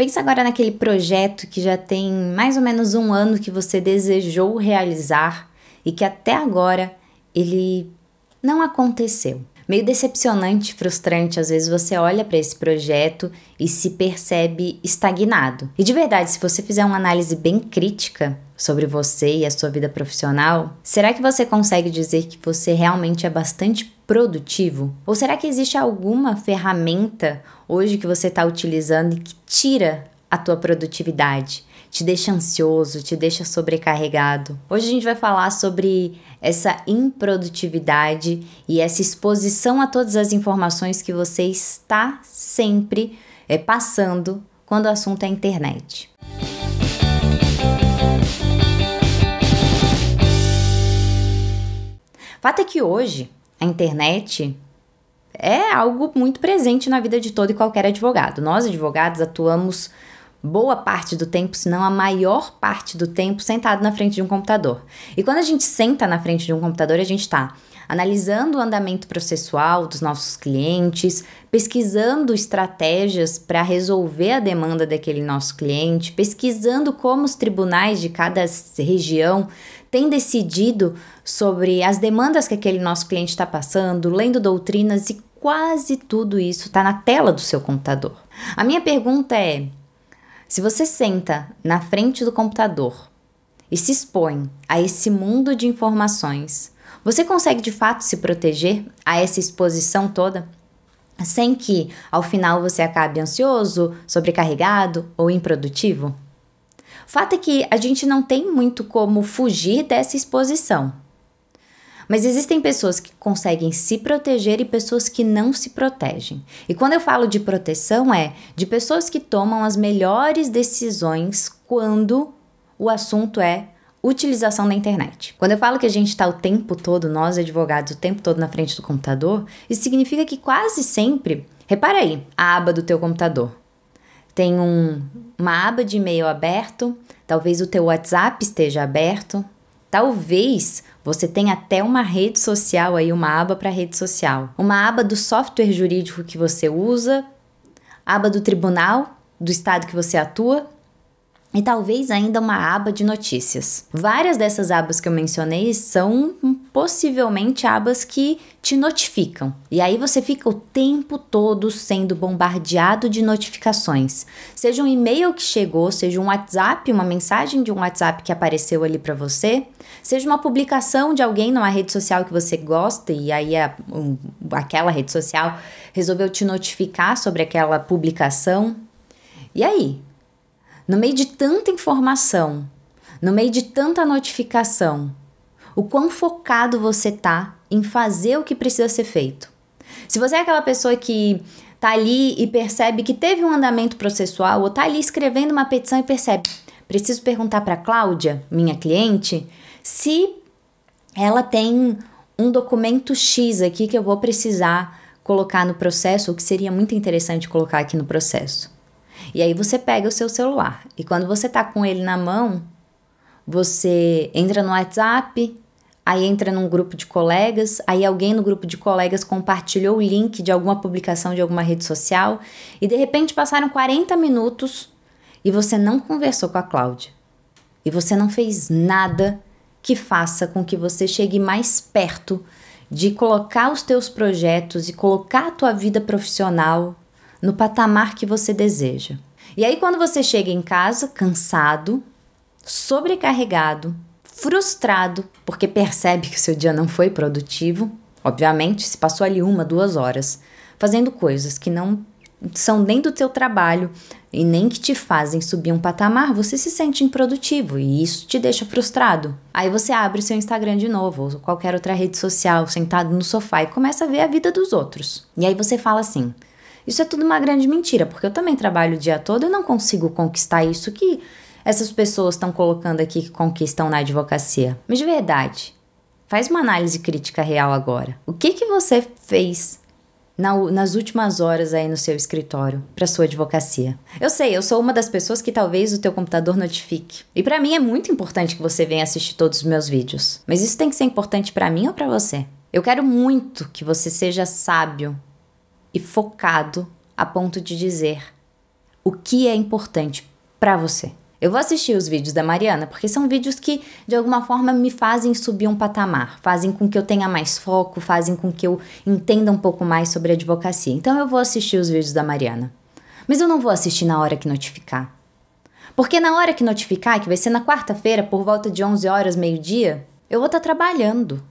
Pensa agora naquele projeto que já tem mais ou menos um ano que você desejou realizar e que até agora ele não aconteceu. Meio decepcionante, frustrante, às vezes você olha para esse projeto e se percebe estagnado. E de verdade, se você fizer uma análise bem crítica sobre você e a sua vida profissional, será que você consegue dizer que você realmente é bastante produtivo? Ou será que existe alguma ferramenta hoje que você está utilizando e que tira a tua produtividade, te deixa ansioso, te deixa sobrecarregado? Hoje a gente vai falar sobre essa improdutividade e essa exposição a todas as informações que você está sempre passando quando o assunto é internet. Fato é que hoje a internet é algo muito presente na vida de todo e qualquer advogado. Nós, advogados, atuamos boa parte do tempo, se não a maior parte do tempo, sentado na frente de um computador. E quando a gente senta na frente de um computador, a gente está analisando o andamento processual dos nossos clientes, pesquisando estratégias para resolver a demanda daquele nosso cliente, pesquisando como os tribunais de cada região têm decidido sobre as demandas que aquele nosso cliente está passando, lendo doutrinas, e quase tudo isso está na tela do seu computador. A minha pergunta é: se você senta na frente do computador e se expõe a esse mundo de informações, você consegue de fato se proteger a essa exposição toda, sem que ao final você acabe ansioso, sobrecarregado ou improdutivo? Fato é que a gente não tem muito como fugir dessa exposição. Mas existem pessoas que conseguem se proteger e pessoas que não se protegem. E quando eu falo de proteção, é de pessoas que tomam as melhores decisões quando o assunto é utilização da internet. Quando eu falo que a gente está o tempo todo, nós advogados, o tempo todo na frente do computador, isso significa que quase sempre, repara aí, a aba do teu computador tem uma aba de e-mail aberto, talvez o teu WhatsApp esteja aberto, talvez você tenha até uma rede social aí, uma aba para rede social, uma aba do software jurídico que você usa, aba do tribunal do estado que você atua, e talvez ainda uma aba de notícias. Várias dessas abas que eu mencionei são possivelmente abas que te notificam. E aí você fica o tempo todo sendo bombardeado de notificações. Seja um e-mail que chegou, seja um WhatsApp, uma mensagem de um WhatsApp que apareceu ali para você, seja uma publicação de alguém numa rede social que você gosta e aí aquela rede social resolveu te notificar sobre aquela publicação. E aí? No meio de tanta informação, no meio de tanta notificação, o quão focado você tá em fazer o que precisa ser feito? Se você é aquela pessoa que tá ali e percebe que teve um andamento processual, ou tá ali escrevendo uma petição e percebe, preciso perguntar para Cláudia, minha cliente, se ela tem um documento X aqui que eu vou precisar colocar no processo, ou que seria muito interessante colocar aqui no processo. E aí você pega o seu celular e quando você tá com ele na mão, você entra no WhatsApp, aí entra num grupo de colegas, aí alguém no grupo de colegas compartilhou o link de alguma publicação de alguma rede social e de repente passaram 40 minutos e você não conversou com a Cláudia. E você não fez nada que faça com que você chegue mais perto de colocar os teus projetos e colocar a tua vida profissional no patamar que você deseja. E aí quando você chega em casa cansado, sobrecarregado, frustrado, porque percebe que o seu dia não foi produtivo, obviamente se passou ali 1, 2 horas, fazendo coisas que não são nem do teu trabalho e nem que te fazem subir um patamar, você se sente improdutivo e isso te deixa frustrado. Aí você abre o seu Instagram de novo, ou qualquer outra rede social, sentado no sofá e começa a ver a vida dos outros. E aí você fala assim, isso é tudo uma grande mentira, porque eu também trabalho o dia todo, eu não consigo conquistar isso que essas pessoas estão colocando aqui que conquistam na advocacia. Mas de verdade, faz uma análise crítica real agora. O que que você fez nas últimas horas aí no seu escritório para sua advocacia? Eu sei, eu sou uma das pessoas que talvez o teu computador notifique. E para mim é muito importante que você venha assistir todos os meus vídeos. Mas isso tem que ser importante para mim ou para você? Eu quero muito que você seja sábio e focado a ponto de dizer, o que é importante para você. Eu vou assistir os vídeos da Mariana, porque são vídeos que, de alguma forma, me fazem subir um patamar, fazem com que eu tenha mais foco, fazem com que eu entenda um pouco mais sobre advocacia. Então eu vou assistir os vídeos da Mariana. Mas eu não vou assistir na hora que notificar. Porque na hora que notificar, que vai ser na quarta-feira, por volta de 11 horas, meio-dia, eu vou estar trabalhando.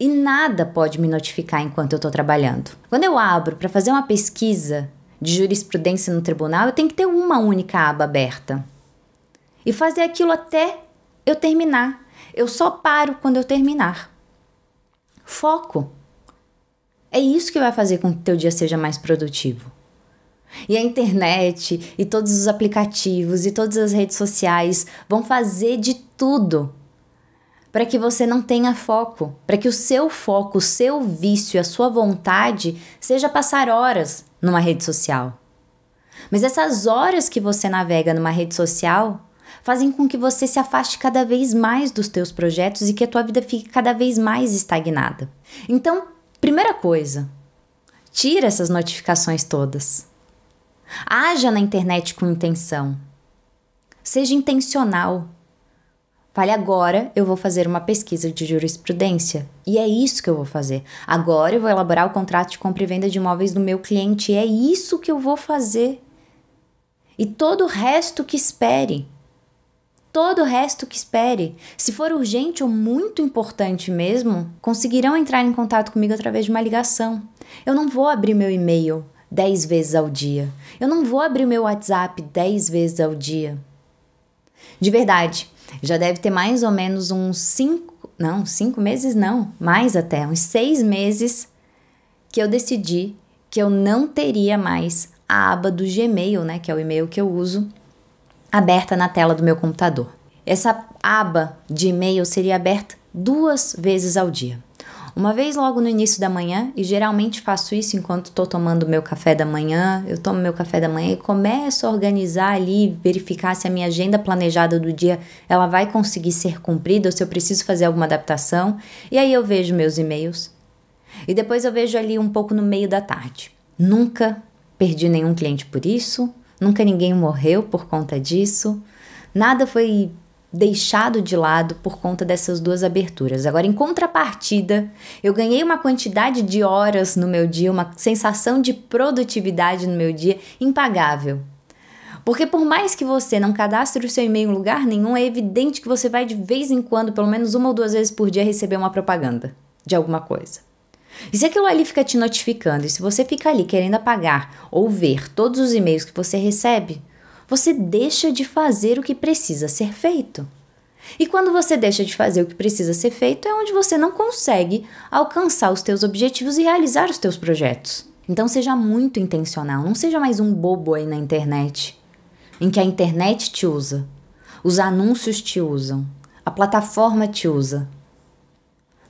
E nada pode me notificar enquanto eu estou trabalhando. Quando eu abro para fazer uma pesquisa de jurisprudência no tribunal, eu tenho que ter uma única aba aberta. E fazer aquilo até eu terminar. Eu só paro quando eu terminar. Foco. É isso que vai fazer com que o teu dia seja mais produtivo. E a internet, e todos os aplicativos, e todas as redes sociais vão fazer de tudo para que você não tenha foco. Para que o seu foco, o seu vício, a sua vontade seja passar horas numa rede social. Mas essas horas que você navega numa rede social fazem com que você se afaste cada vez mais dos teus projetos e que a tua vida fique cada vez mais estagnada. Então, primeira coisa, tira essas notificações todas. Haja na internet com intenção. Seja intencional. Fale, agora eu vou fazer uma pesquisa de jurisprudência e é isso que eu vou fazer. Agora eu vou elaborar o contrato de compra e venda de imóveis do meu cliente e é isso que eu vou fazer. E todo o resto que espere. Todo o resto que espere. Se for urgente ou muito importante mesmo, conseguirão entrar em contato comigo através de uma ligação. Eu não vou abrir meu e-mail 10 vezes ao dia. Eu não vou abrir meu WhatsApp 10 vezes ao dia. De verdade, já deve ter mais ou menos uns 6 meses que eu decidi que eu não teria mais a aba do Gmail, né, que é o e-mail que eu uso, aberta na tela do meu computador. Essa aba de e-mail seria aberta 2 vezes ao dia. Uma vez logo no início da manhã, e geralmente faço isso enquanto estou tomando meu café da manhã, eu tomo meu café da manhã e começo a organizar ali, verificar se a minha agenda planejada do dia ela vai conseguir ser cumprida ou se eu preciso fazer alguma adaptação. E aí eu vejo meus e-mails. E depois eu vejo ali um pouco no meio da tarde. Nunca perdi nenhum cliente por isso, nunca ninguém morreu por conta disso, nada foi deixado de lado por conta dessas 2 aberturas. Agora, em contrapartida, eu ganhei uma quantidade de horas no meu dia, uma sensação de produtividade no meu dia impagável. Porque por mais que você não cadastre o seu e-mail em lugar nenhum, é evidente que você vai de vez em quando, pelo menos 1 ou 2 vezes por dia, receber uma propaganda de alguma coisa. E se aquilo ali fica te notificando, e se você fica ali querendo apagar ou ver todos os e-mails que você recebe, você deixa de fazer o que precisa ser feito. E quando você deixa de fazer o que precisa ser feito, é onde você não consegue alcançar os teus objetivos e realizar os teus projetos. Então seja muito intencional, não seja mais um bobo aí na internet, em que a internet te usa, os anúncios te usam, a plataforma te usa.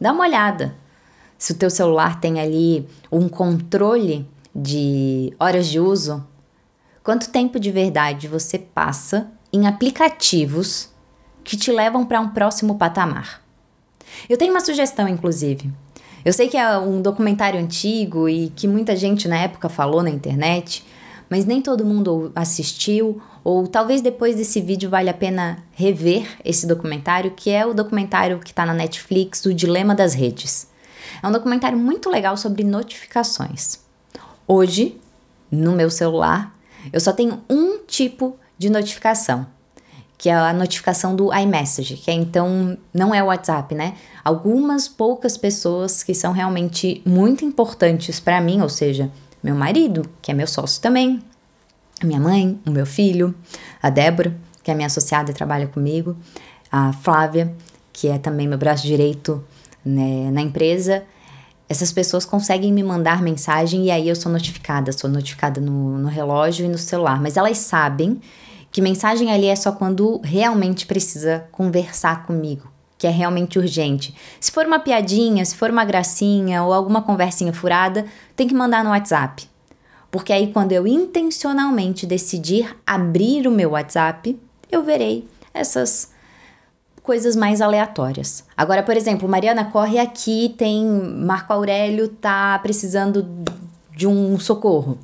Dá uma olhada. Se o teu celular tem ali um controle de horas de uso, quanto tempo de verdade você passa em aplicativos que te levam para um próximo patamar? Eu tenho uma sugestão, inclusive. Eu sei que é um documentário antigo e que muita gente na época falou na internet, mas nem todo mundo assistiu, ou talvez depois desse vídeo valha a pena rever esse documentário, que é o documentário que está na Netflix, O Dilema das Redes. É um documentário muito legal sobre notificações. Hoje, no meu celular, eu só tenho um tipo de notificação, que é a notificação do iMessage, que é, então não é o WhatsApp, né? Algumas poucas pessoas que são realmente muito importantes para mim, ou seja, meu marido, que é meu sócio também, a minha mãe, o meu filho, a Débora, que é minha associada e trabalha comigo, a Flávia, que é também meu braço direito na empresa. Essas pessoas conseguem me mandar mensagem e aí eu sou notificada no relógio e no celular, mas elas sabem que mensagem ali é só quando realmente precisa conversar comigo, que é realmente urgente. Se for uma piadinha, se for uma gracinha ou alguma conversinha furada, tem que mandar no WhatsApp, porque aí quando eu intencionalmente decidir abrir o meu WhatsApp, eu verei essas coisas mais aleatórias. Agora, por exemplo, Mariana, corre aqui, tem Marco Aurélio, tá precisando de um socorro.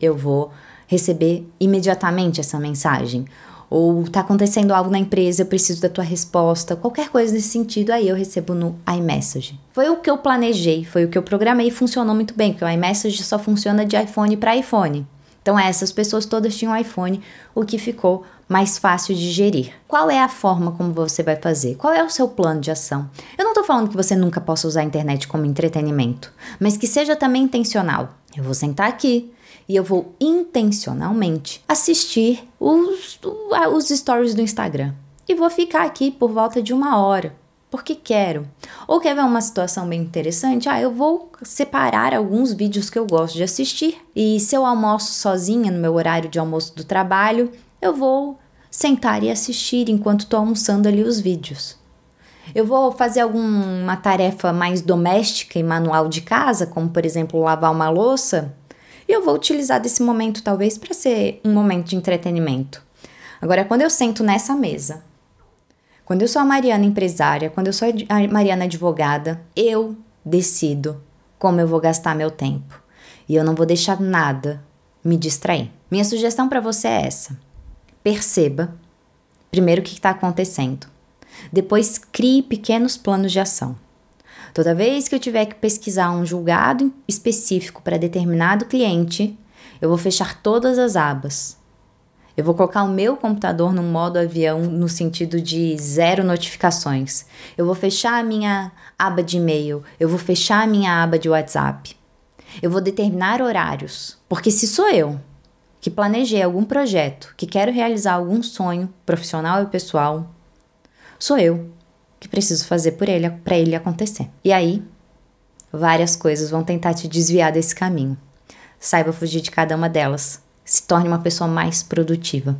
Eu vou receber imediatamente essa mensagem. Ou tá acontecendo algo na empresa, eu preciso da tua resposta, qualquer coisa nesse sentido, aí eu recebo no iMessage. Foi o que eu planejei, foi o que eu programei e funcionou muito bem, porque o iMessage só funciona de iPhone para iPhone. Então essas pessoas todas tinham iPhone, o que ficou mais fácil de gerir. Qual é a forma como você vai fazer? Qual é o seu plano de ação? Eu não tô falando que você nunca possa usar a internet como entretenimento, mas que seja também intencional. Eu vou sentar aqui e eu vou intencionalmente assistir os stories do Instagram. E vou ficar aqui por volta de 1 hora, porque quero. Ou quer ver uma situação bem interessante? Ah, eu vou separar alguns vídeos que eu gosto de assistir. E se eu almoço sozinha no meu horário de almoço do trabalho, eu vou sentar e assistir enquanto estou almoçando ali os vídeos. Eu vou fazer alguma tarefa mais doméstica e manual de casa, como por exemplo lavar uma louça, e eu vou utilizar desse momento talvez para ser um momento de entretenimento. Agora, quando eu sento nessa mesa, quando eu sou a Mariana empresária, quando eu sou a Mariana advogada, eu decido como eu vou gastar meu tempo. E eu não vou deixar nada me distrair. Minha sugestão para você é essa. Perceba primeiro o que está acontecendo. Depois crie pequenos planos de ação. Toda vez que eu tiver que pesquisar um julgado específico para determinado cliente, eu vou fechar todas as abas. Eu vou colocar o meu computador no modo avião no sentido de 0 notificações. Eu vou fechar a minha aba de e-mail. Eu vou fechar a minha aba de WhatsApp. Eu vou determinar horários. Porque se sou eu que planejei algum projeto, que quero realizar algum sonho profissional e pessoal, sou eu que preciso fazer por ele, para ele acontecer. E aí, várias coisas vão tentar te desviar desse caminho. Saiba fugir de cada uma delas. Se torne uma pessoa mais produtiva.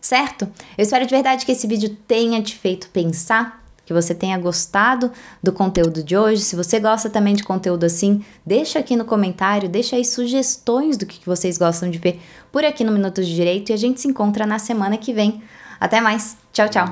Certo? Eu espero de verdade que esse vídeo tenha te feito pensar, que você tenha gostado do conteúdo de hoje. Se você gosta também de conteúdo assim, deixa aqui no comentário, deixa aí sugestões do que vocês gostam de ver por aqui no Minutos de Direito e a gente se encontra na semana que vem. Até mais, tchau, tchau!